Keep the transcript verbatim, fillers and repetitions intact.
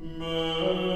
Amen.